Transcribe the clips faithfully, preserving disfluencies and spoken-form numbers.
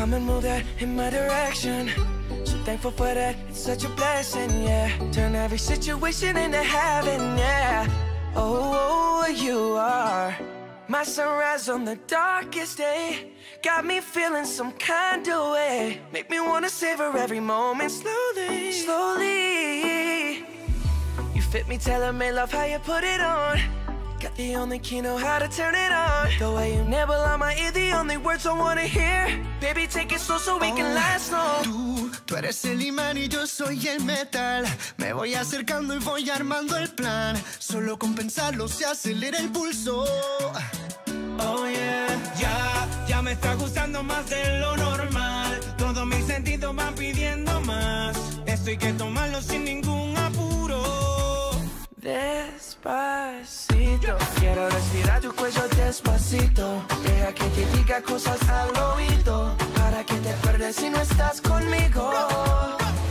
Come and move that in my direction. So thankful for that, it's such a blessing, yeah. Turn every situation into heaven, yeah. Oh, you are my sunrise on the darkest day. Got me feeling some kind of way. Make me wanna savor every moment slowly, slowly. You fit me, tailor-made love, how you put it on. Got the only key, know how to turn it on. The way you never lie my ear, the only words I wanna hear. Baby, take it slow so we oh, can last long. Tú, tú eres el imán y yo soy el metal. Me voy acercando y voy armando el plan. Solo con pensarlo se acelera el pulso. Oh yeah. Ya, ya me está gustando más de lo normal. Todos mis sentidos van pidiendo más. Esto hay que tomarlo sin ningún apuro. Despacito, quiero respirar tu cuello despacito. Deja que te diga cosas al oído, para que te acuerdes si no estás conmigo.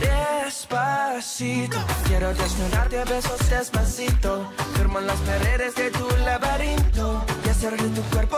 Despacito, quiero desnudarte a besos despacito. Firmo en las paredes de tu laberinto y hacer de tu cuerpo